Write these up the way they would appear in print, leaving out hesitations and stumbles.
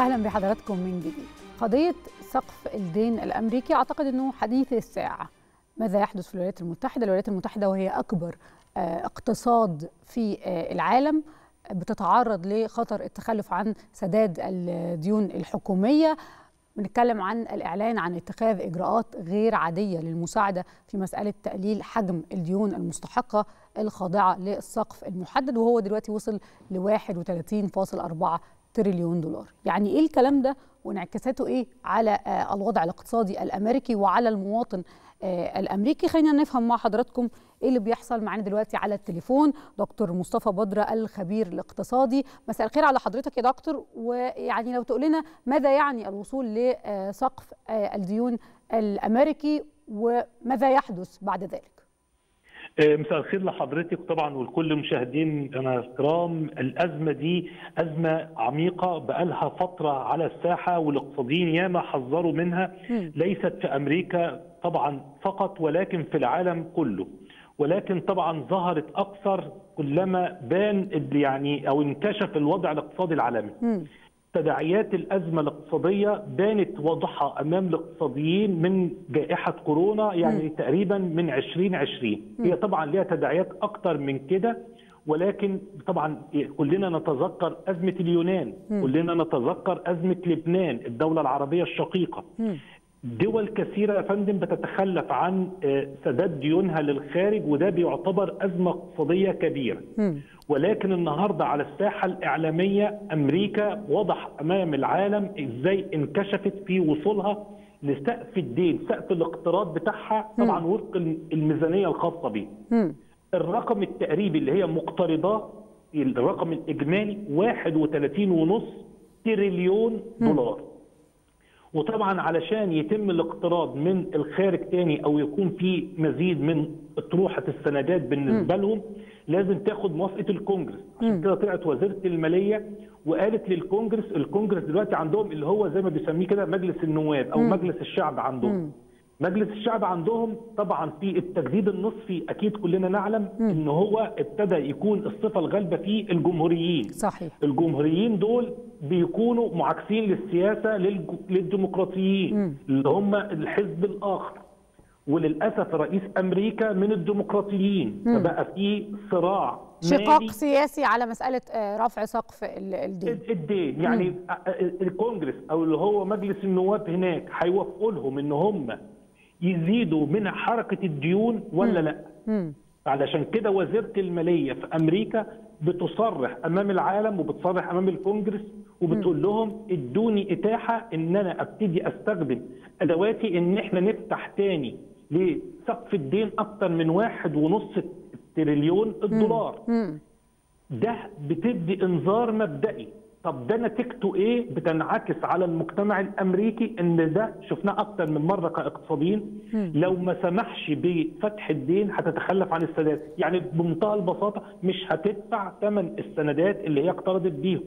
أهلا بحضراتكم من جديد. قضية سقف الدين الأمريكي أعتقد أنه حديث الساعة. ماذا يحدث في الولايات المتحدة؟ الولايات المتحدة وهي أكبر اقتصاد في العالم بتتعرض لخطر التخلف عن سداد الديون الحكومية. بنتكلم عن الإعلان عن اتخاذ إجراءات غير عادية للمساعدة في مسألة تقليل حجم الديون المستحقة الخاضعة للسقف المحدد، وهو دلوقتي وصل ل 31.4 تريليون دولار. يعني إيه الكلام ده وانعكاساته إيه على الوضع الاقتصادي الأمريكي وعلى المواطن الأمريكي؟ خلينا نفهم مع حضراتكم إيه اللي بيحصل. معانا دلوقتي على التليفون دكتور مصطفى بدرة الخبير الاقتصادي. مساء الخير على حضرتك يا دكتور، ويعني لو تقول لنا ماذا يعني الوصول لسقف الديون الأمريكي وماذا يحدث بعد ذلك؟ مساء الخير لحضرتك طبعا ولكل مشاهدين الكرام. الازمه دي ازمه عميقه بقالها فتره على الساحه، والاقتصاديين ياما حذروا منها، ليست في امريكا طبعا فقط ولكن في العالم كله، ولكن طبعا ظهرت اكثر كلما بان يعني او انكشف الوضع الاقتصادي العالمي. تداعيات الازمه الاقتصاديه بانت واضحه امام الاقتصاديين من جائحه كورونا، يعني تقريبا من 2020. هي طبعا ليها تداعيات اكتر من كده، ولكن طبعا كلنا نتذكر ازمه اليونان، كلنا نتذكر ازمه لبنان الدوله العربيه الشقيقه. دول كثيره يا فندم بتتخلف عن سداد ديونها للخارج، وده بيعتبر ازمه اقتصاديه كبيره. ولكن النهارده على الساحه الاعلاميه امريكا واضح امام العالم ازاي انكشفت في وصولها لسقف الدين، سقف الاقتراض بتاعها طبعا وفق الميزانيه الخاصه بيه. الرقم التقريبي اللي هي مقترضاه، الرقم الاجمالي 31.5 تريليون دولار. وطبعا علشان يتم الاقتراض من الخارج تاني او يكون في مزيد من اطروحه السندات بالنسبه لهم، لازم تاخد موافقه الكونجرس. عشان كده طلعت وزيره الماليه وقالت للكونجرس، الكونجرس دلوقتي عندهم اللي هو زي ما بيسميه كده مجلس النواب او مجلس الشعب عندهم. مجلس الشعب عندهم طبعا في التجديد النصفي اكيد كلنا نعلم ان هو ابتدى يكون الصفه الغالبه فيه الجمهوريين. صحيح. الجمهوريين دول بيكونوا معاكسين للسياسه للديمقراطيين اللي هم الحزب الاخر، وللاسف رئيس امريكا من الديمقراطيين، فبقى في صراع شقاق سياسي على مسألة رفع سقف الدين. يعني الكونجرس أو اللي هو مجلس النواب هناك هيوافقوا لهم إن هم يزيدوا من حركة الديون ولا لأ؟ علشان كده وزيرة المالية في أمريكا بتصرح أمام العالم وبتصرح أمام الكونجرس وبتقول لهم ادوني إتاحة إن أنا أبتدي أستخدم أدواتي إن إحنا نفتح تاني لسقف الدين أكتر من 1.5 تريليون الدولار. ده بتدي انذار مبدئي. طب ده نتيجته ايه؟ بتنعكس على المجتمع الامريكي، ان ده شفناه اكتر من مره كاقتصاديين، لو ما سمحش بفتح الدين هتتخلف عن السداد. يعني بمنتهى البساطه مش هتدفع ثمن السندات اللي هي اقترضت بيهم.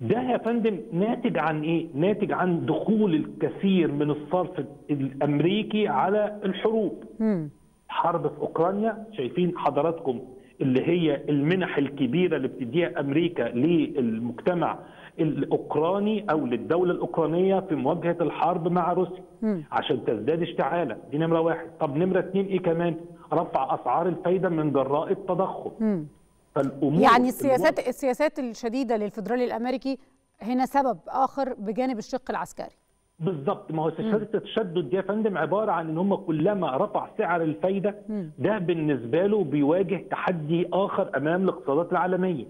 ده يا فندم ناتج عن ايه؟ ناتج عن دخول الكثير من الصرف الامريكي على الحروب. حرب في اوكرانيا، شايفين حضراتكم اللي هي المنح الكبيره اللي بتديها امريكا للمجتمع الاوكراني او للدوله الاوكرانيه في مواجهه الحرب مع روسيا عشان تزداد اشتعاله. دي نمره واحد. طب نمره اتنين ايه كمان؟ رفع اسعار الفايده من جراء التضخم. فالامور يعني السياسات الشديده للفيدرالي الامريكي هنا سبب اخر بجانب الشق العسكري. بالظبط. ما هو التشدد ده يا فندم عباره عن ان هم كلما رفع سعر الفايده ده بالنسبه له بيواجه تحدي اخر امام الاقتصادات العالميه.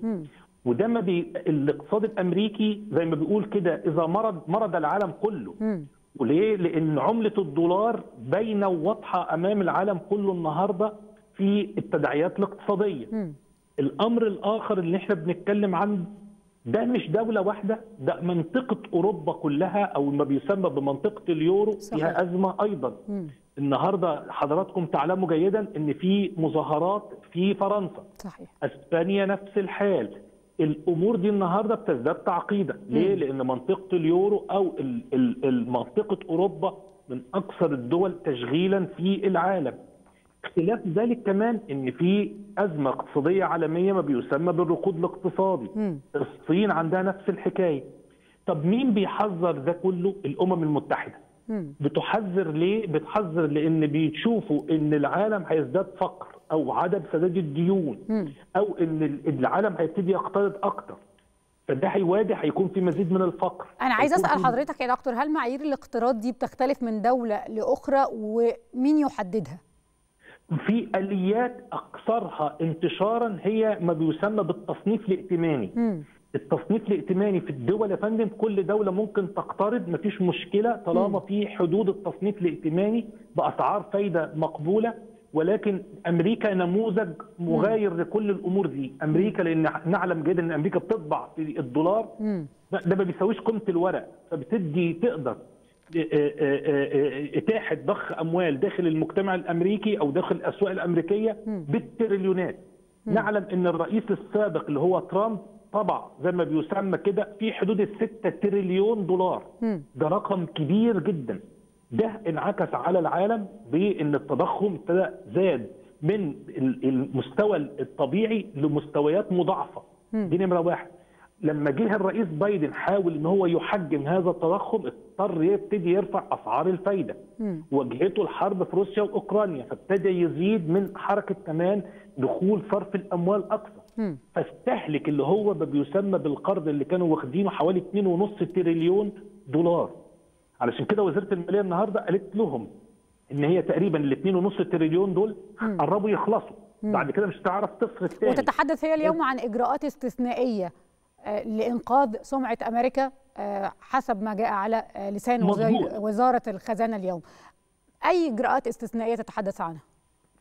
وده ما الاقتصاد الامريكي زي ما بيقول كده اذا مرض العالم كله. وليه؟ لان عمله الدولار باينه وواضحه امام العالم كله النهارده في التداعيات الاقتصاديه. الامر الاخر اللي احنا بنتكلم عنه ده مش دولة واحدة، ده منطقة أوروبا كلها أو ما بيسمى بمنطقة اليورو. صحيح. فيها أزمة أيضا. النهاردة حضراتكم تعلموا جيدا إن في مظاهرات في فرنسا. صحيح. أسبانيا نفس الحال. الأمور دي النهاردة بتزداد تعقيدا. ليه؟ لأن منطقة اليورو أو منطقة أوروبا من أكثر الدول تشغيلا في العالم. خلاف ذلك كمان ان في ازمه اقتصاديه عالميه ما بيسمى بالركود الاقتصادي. الصين عندها نفس الحكايه. طب مين بيحذر ده كله؟ الامم المتحده. بتحذر ليه؟ بتحذر لان بيشوفوا ان العالم هيزداد فقر او عدم سداد الديون او ان العالم هيبتدي يقترض اكتر، فده هيواجه هيكون في مزيد من الفقر. انا عايز اسال حضرتك يا دكتور، هل معايير الاقتراض دي بتختلف من دوله لاخرى ومين يحددها؟ في اليات اكثرها انتشارا هي ما بيسمى بالتصنيف الائتماني. التصنيف الائتماني في الدول يا فندم كل دوله ممكن تقترض، مفيش مشكله طالما في حدود التصنيف الائتماني باسعار فايده مقبوله، ولكن امريكا نموذج مغاير لكل الامور دي. امريكا لان نعلم جيدا ان امريكا بتطبع في الدولار، ده ما بيساويش قيمه الورق، فبتدي تقدر اتاحه ضخ اموال داخل المجتمع الامريكي او داخل الاسواق الامريكيه بالتريليونات. نعلم ان الرئيس السابق اللي هو ترامب طبعا زي ما بيسمى كده في حدود ال6 تريليون دولار. ده رقم كبير جدا، ده انعكس على العالم بان التضخم ابتدى زاد من المستوى الطبيعي لمستويات مضاعفه. دي نمره واحد. لما جه الرئيس بايدن حاول ان هو يحجم هذا التضخم، اضطر يبتدي يرفع اسعار الفايده. واجهته الحرب في روسيا واوكرانيا، فابتدى يزيد من حركه كمان دخول صرف الاموال اكثر. فاستهلك اللي هو ما بيسمى بالقرض اللي كانوا واخدينه حوالي 2.5 تريليون دولار. علشان كده وزاره الماليه النهارده قالت لهم ان هي تقريبا ال 2.5 تريليون دول قربوا يخلصوا، بعد كده مش هتعرف تصرف تاني. وتتحدث هي اليوم عن اجراءات استثنائيه لانقاذ سمعه امريكا حسب ما جاء على لسان وزاره الخزانه اليوم. اي اجراءات استثنائيه تتحدث عنها؟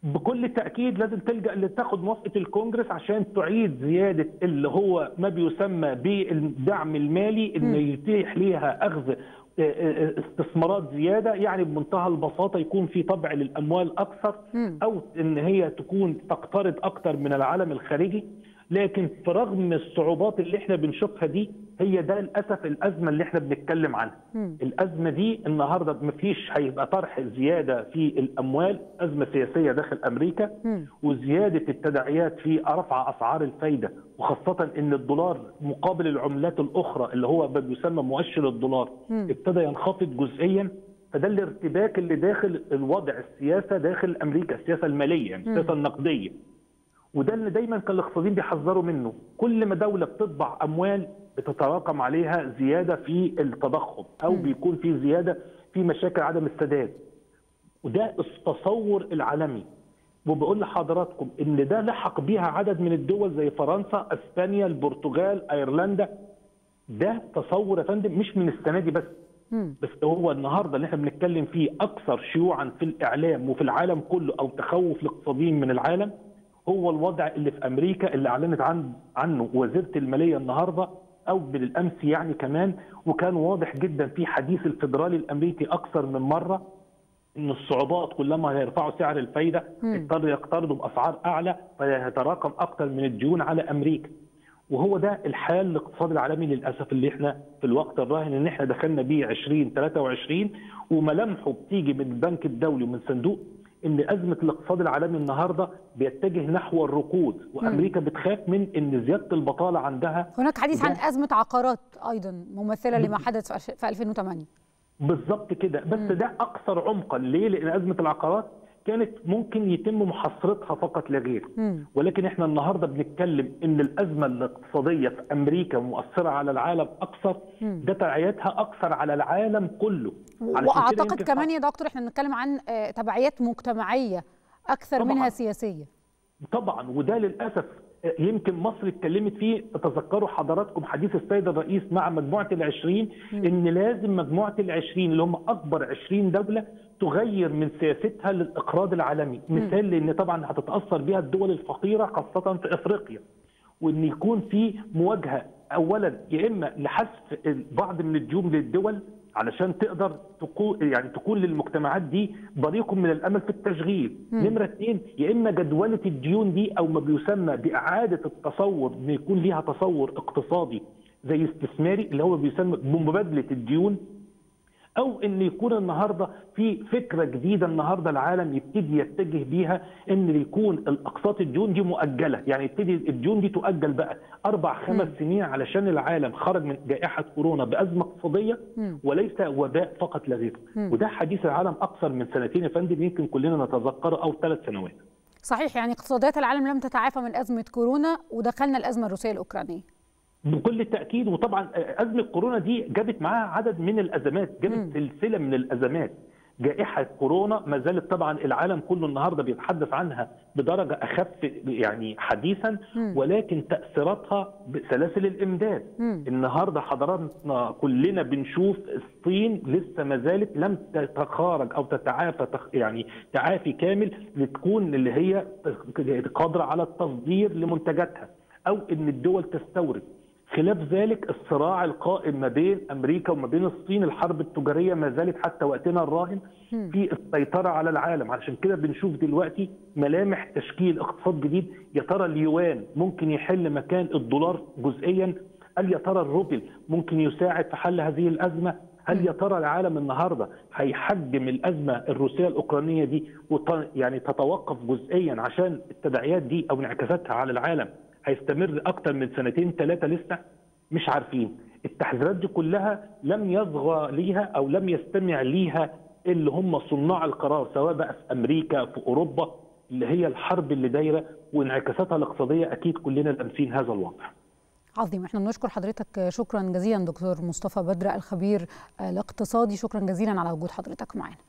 بكل تاكيد لازم تلجا لتاخد موافقه الكونجرس عشان تعيد زياده اللي هو ما بيسمى بالدعم المالي، ان يتيح ليها اخذ استثمارات زياده، يعني بمنتهى البساطه يكون في طبع للاموال اكثر او ان هي تكون تقترض اكثر من العالم الخارجي. لكن في رغم الصعوبات اللي احنا بنشوفها دي، هي ده للاسف الازمه اللي احنا بنتكلم عنها. الازمه دي النهارده مفيش هيبقى طرح زياده في الاموال، ازمه سياسيه داخل امريكا وزياده التداعيات في رفع اسعار الفايده، وخاصه ان الدولار مقابل العملات الاخرى اللي هو ما بيسمى مؤشر الدولار ابتدى ينخفض جزئيا. فده الارتباك اللي داخل الوضع السياسه داخل امريكا، السياسه الماليه يعني السياسه النقديه. وده اللي دايما كان الاقتصاديين بيحذروا منه، كل ما دوله بتطبع اموال بتتراكم عليها زياده في التضخم او بيكون في زياده في مشاكل عدم السداد. وده التصور العالمي، وبقول لحضراتكم ان ده لحق بيها عدد من الدول زي فرنسا، اسبانيا، البرتغال، ايرلندا. ده تصور يا فندم مش من السنه دي بس هو النهارده اللي احنا بنتكلم فيه اكثر شيوعا في الاعلام وفي العالم كله، او تخوف الاقتصاديين من العالم، هو الوضع اللي في امريكا اللي اعلنت عنه وزيره الماليه النهارده او بالامس يعني كمان. وكان واضح جدا في حديث الفيدرالي الامريكي اكثر من مره ان الصعوبات كلما هيرفعوا سعر الفايده يضطروا يقترضوا باسعار اعلى، فهيتراكم اكثر من الديون على امريكا. وهو ده الحال الاقتصادي العالمي للاسف اللي احنا في الوقت الراهن ان احنا دخلنا بيه 2023، وملامحه بتيجي من البنك الدولي ومن صندوق ان ازمه الاقتصاد العالمي النهارده بيتجه نحو الركود، وامريكا بتخاف من ان زياده البطاله عندها. هناك حديث عن ازمه عقارات ايضا ممثله لما حدث في 2008. بالظبط كده، بس ده اكثر عمقا. ليه؟ لان ازمه العقارات كانت ممكن يتم محاصرتها فقط لا غير، ولكن احنا النهارده بنتكلم ان الازمه الاقتصاديه في امريكا مؤثره على العالم اكثر، ده تبعياتها اكثر على العالم كله. واعتقد كمان يا دكتور احنا بنتكلم عن تبعيات مجتمعيه اكثر طبعاً منها سياسيه. طبعا، وده للاسف يمكن مصر اتكلمت فيه. تذكروا حضراتكم حديث السيد الرئيس مع مجموعه العشرين، ان لازم مجموعه العشرين اللي هم اكبر 20 دوله تغير من سياستها للاقراض العالمي، مثال لان طبعا هتتاثر بها الدول الفقيره خاصه في افريقيا، وان يكون في مواجهه اولا يا اما لحذف بعض من الديون للدول علشان تقدر تكون للمجتمعات دي بريق من الامل في التشغيل. نمره 2 يا اما جدوله الديون دي او ما بيسمى باعاده التصور، ان يكون ليها تصور اقتصادي زي استثماري اللي هو بيسمى بمبادله الديون، او ان يكون النهارده في فكره جديده، النهارده العالم يبتدي يتجه بيها ان يكون الاقساط الديون دي مؤجله، يعني يبتدي الديون دي تؤجل بقى 4-5 سنين علشان العالم خرج من جائحه كورونا بازمه اقتصاديه وليس وباء فقط لا غير. وده حديث العالم اكثر من سنتين يا فندم يمكن كلنا نتذكره او 3 سنوات. صحيح، يعني اقتصادات العالم لم تتعافى من ازمه كورونا ودخلنا الازمه الروسيه الاوكرانيه. بكل تأكيد، وطبعا أزمة كورونا دي جابت معاها عدد من الأزمات، جابت سلسلة من الأزمات. جائحة كورونا ما زالت طبعا العالم كله النهارده بيتحدث عنها بدرجة أخف يعني حديثا، ولكن تأثيراتها بسلاسل الإمداد. النهارده حضراتنا كلنا بنشوف الصين لسه ما زالت لم تتخارج أو تتعافى يعني تعافي كامل لتكون اللي هي قادرة على التصدير لمنتجاتها أو إن الدول تستورد. خلاف ذلك الصراع القائم ما بين امريكا وما بين الصين، الحرب التجاريه ما زالت حتى وقتنا الراهن في السيطره على العالم، علشان كده بنشوف دلوقتي ملامح تشكيل اقتصاد جديد. يا ترى اليوان ممكن يحل مكان الدولار جزئيا؟ هل يا ترى الروبل ممكن يساعد في حل هذه الازمه؟ هل يا ترى العالم النهارده هيحجم الازمه الروسيه الاوكرانيه دي يعني تتوقف جزئيا عشان التداعيات دي او انعكاساتها على العالم هيستمر اكتر من 2-3 لسه؟ مش عارفين. التحذيرات دي كلها لم يصغى ليها او لم يستمع ليها اللي هم صناع القرار، سواء بقى في امريكا في اوروبا، اللي هي الحرب اللي دايره وانعكاساتها الاقتصاديه اكيد كلنا لامسين هذا الواقع. عظيم، احنا بنشكر حضرتك، شكرا جزيلا دكتور مصطفى بدرة الخبير الاقتصادي، شكرا جزيلا على وجود حضرتك معنا.